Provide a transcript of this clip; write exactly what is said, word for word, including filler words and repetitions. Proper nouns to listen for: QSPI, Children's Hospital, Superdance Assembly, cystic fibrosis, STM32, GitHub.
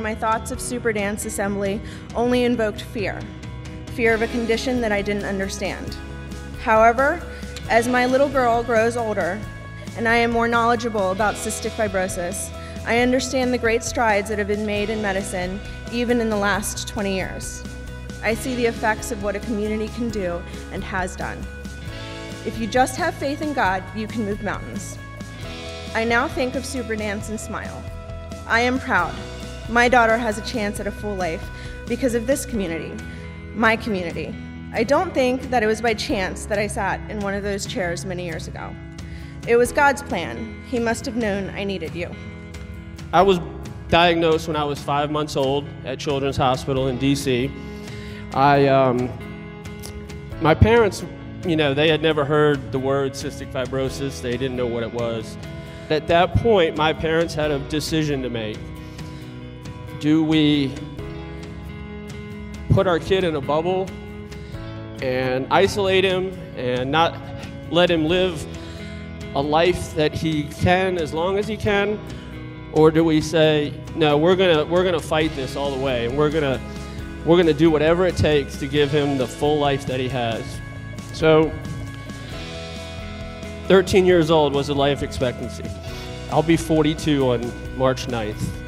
My thoughts of Superdance Assembly only invoked fear, fear of a condition that I didn't understand. However, as my little girl grows older and I am more knowledgeable about cystic fibrosis, I understand the great strides that have been made in medicine even in the last twenty years. I see the effects of what a community can do and has done. If you just have faith in God, you can move mountains. I now think of Superdance and smile. I am proud. My daughter has a chance at a full life because of this community, my community. I don't think that it was by chance that I sat in one of those chairs many years ago. It was God's plan. He must have known I needed you. I was diagnosed when I was five months old at Children's Hospital in D C I, um, my parents, you know, they had never heard the word cystic fibrosis. They didn't know what it was. At that point, my parents had a decision to make. Do we put our kid in a bubble and isolate him and not let him live a life that he can as long as he can? Or do we say, no, we're gonna we're gonna fight this all the way, and we're gonna we're gonna do whatever it takes to give him the full life that he has? So thirteen years old was the life expectancy. I'll be forty-two on March ninth.